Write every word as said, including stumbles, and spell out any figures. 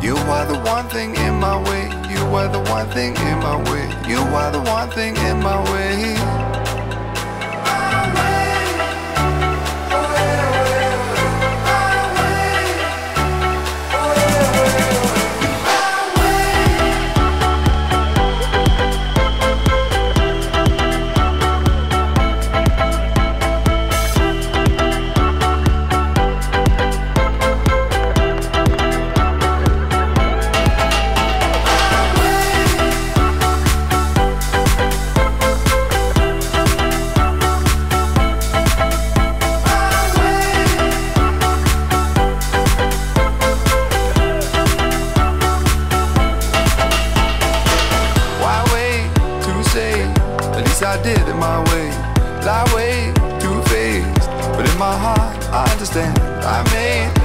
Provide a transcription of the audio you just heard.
You are the one thing in my way. You are the one thing in my way. You are the one thing in my way. At least I did it my way. Lie way too faced, but in my heart I understand. I made